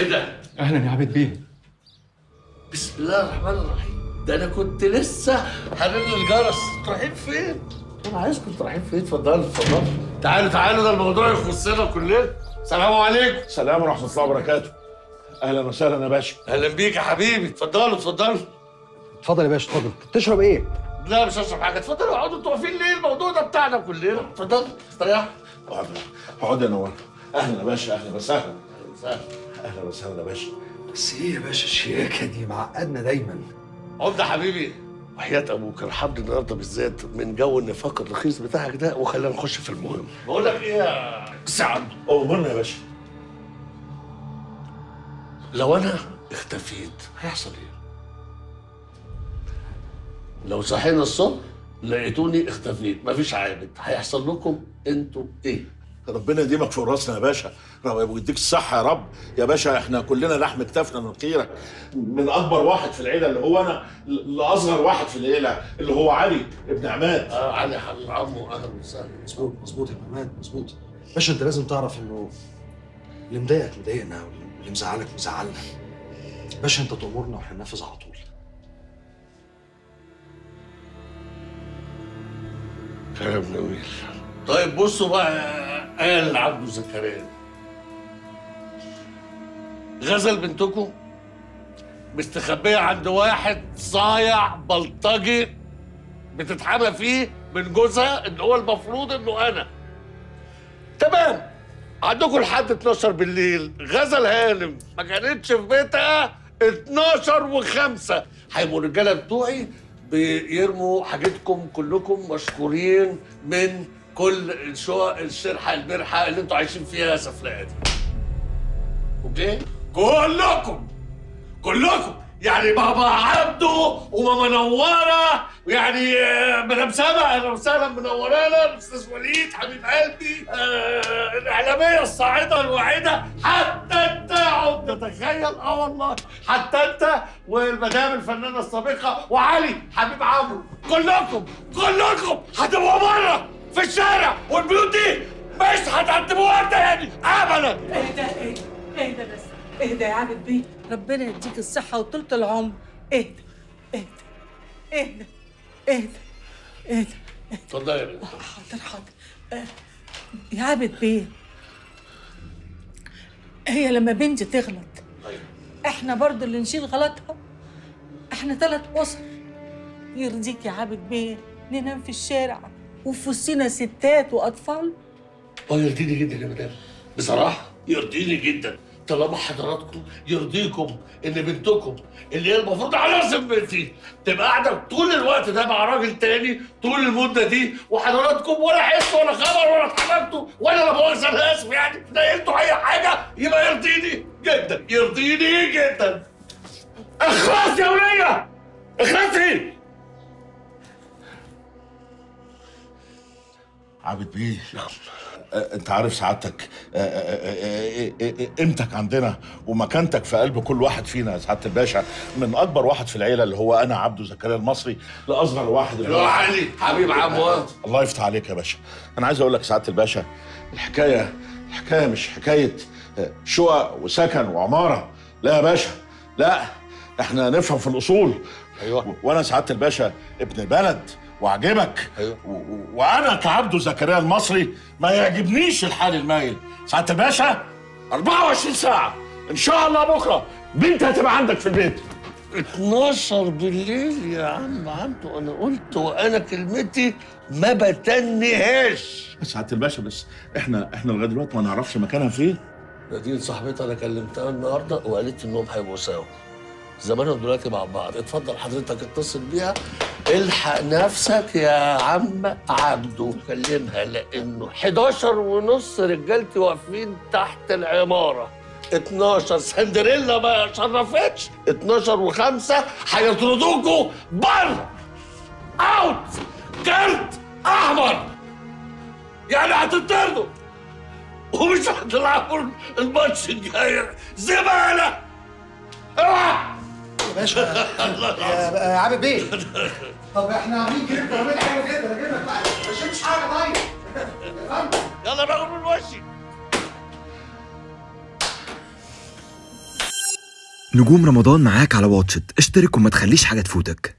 ايه ده؟ اهلا يا عبيد بيه. بسم الله الرحمن الرحيم، ده انا كنت لسه هرن الجرس. رايحين فين؟ انا عايزكم رايحين فين؟ اتفضلوا اتفضلوا، تعالوا تعالوا، ده الموضوع يخصنا كلنا. السلام عليكم. السلام ورحمه الله وبركاته. اهلا وسهلا يا باشا. اهلا بيك يا حبيبي، اتفضلوا اتفضلوا. اتفضل يا باشا اتفضل. تشرب ايه؟ لا مش هشرب حاجه، اتفضلوا اقعدوا. انتوا واقفين ليه؟ الموضوع ده بتاعنا كلنا. اتفضلوا استريحوا. اقعد يا نوره. اهلا يا باشا اهلا وسهلا. اهلا وسهلا يا باشا. بس ايه يا باشا الشياكه دي معقدنا دايما. عبده حبيبي وحياه ابوك ارحمني النهارده بالذات من جو النفاق الرخيص بتاعك ده، وخلينا نخش في المهم. بقول لك ايه يا سعد؟ اخبرنا يا باشا. لو انا اختفيت هيحصل ايه؟ لو صحينا الصبح لقيتوني اختفيت مفيش عابد، هيحصل لكم انتوا ايه؟ ربنا يديمك فوق راسنا يا باشا، ربنا يديك الصحة يا رب. يا باشا احنا كلنا لحم كتافنا من خيرك، من أكبر واحد في العيلة اللي هو أنا لأصغر واحد في العيلة اللي هو علي ابن عماد. علي حبيب عمه. أهلا وسهلا. مظبوط مظبوط يا ابن عماد مظبوط. باشا أنت لازم تعرف إنه اللي مضايقك مضايقنا واللي مزعلك مزعلنا. باشا أنت تأمرنا وهننفذ على طول. كلام جميل. طيب بصوا بقى، قال عبدو زكريا غزل بنتكم مستخبيه عند واحد صايع بلطجي بتتحمى فيه من جوزها ان هو المفروض انه انا. تمام، عندكم لحد 12 بالليل. غزل هانم ما كانتش في بيتها 12:05. هيبقوا الرجاله بتوعي بيرموا حاجتكم كلكم مشكورين من كل الشقق الشرحه البرحه اللي انتوا عايشين فيها يا سفلاقه دي. اوكي؟ كلكم يعني بابا عبدو وماما نوره، يعني مدام سابا اهلا وسهلا منورانا، الاستاذ وليد حبيب قلبي، الاعلاميه الصاعده الواعده، حتى انت يا عبده. تخيل. والله حتى انت والمدام الفنانه السابقه وعلي حبيب عمرو. كلكم هتبقوا بره في الشارع، والبيوت دي مش هتعتبوها تاني ابدا. اهدى بس، اهدى يا عبد بيه، ربنا يديك الصحة وطولة العمر. اهدى اهدى اهدى اهدى اهدى. اتفضلي يا بنت. حاضر حاضر. يا عبد بيه، هي لما بنتي تغلط احنا برضه اللي نشيل غلطها؟ احنا 3 أسر. يرضيك يا عبد بيه ننام في الشارع وفي وسطينا ستات واطفال؟ يرضيني جدا يا مدام، بصراحه يرضيني جدا. طالما حضراتكم يرضيكم ان بنتكم اللي هي المفروض على ذمتي تبقى قاعده طول الوقت ده مع راجل تاني طول المده دي، وحضراتكم ولا حس ولا خبر ولا اتحركتوا ولا لا مؤاخذه انا اسف يعني نقلتوا اي حاجه، يبقى يرضيني جدا يرضيني جدا. اخلص يا وليه، اخلصي. عبيد بيه، انت عارف سعادتك قيمتك عندنا ومكانتك في قلب كل واحد فينا يا سعاده الباشا، من اكبر واحد في العيله اللي هو انا عبدو زكريا المصري لاصغر واحد اللي هو علي حبيب عمو. الله يفتح عليك يا باشا. انا عايز اقول لك سعاده الباشا، الحكايه مش حكايه شقق وسكن وعماره، لا يا باشا لا، احنا نفهم في الاصول. ايوه. وانا سعاده الباشا ابن بلد وعجبك. أيوة. وانا كعبدو زكريا المصري ما يعجبنيش الحال المايل. سعاده الباشا 24 ساعه ان شاء الله بكره بنت هتبقى عندك في البيت. 12 بالليل يا عم عبدو، انا قلت وانا كلمتي ما بتنهاش. سعاده الباشا بس احنا لغايه دلوقتي ما نعرفش مكانها فين. نادين صاحبتي انا كلمتها النهارده وقالت انهم هيبقوا سوا زمانهم دلوقتي مع بعض. اتفضل حضرتك اتصل بيها، الحق نفسك يا عم عبدو كلمها، لانه 11:30 رجالتي واقفين تحت العماره. 12 سندريلا ما شرفتش، 12:05 هيطردوكوا بره اوت كارت احمر، يعني هتطردوا ومش هتلعبوا الماتش الجاي زباله. اوعى باشا. يا عبد بيه طب احنا عاملين كده وعاملين حاجه كده، انا جايبك بقى ما شفتش حاجه. طيب يلا بقى من وشي. نجوم رمضان معاك على واتشت، اشترك وما تخليش حاجة تفوتك.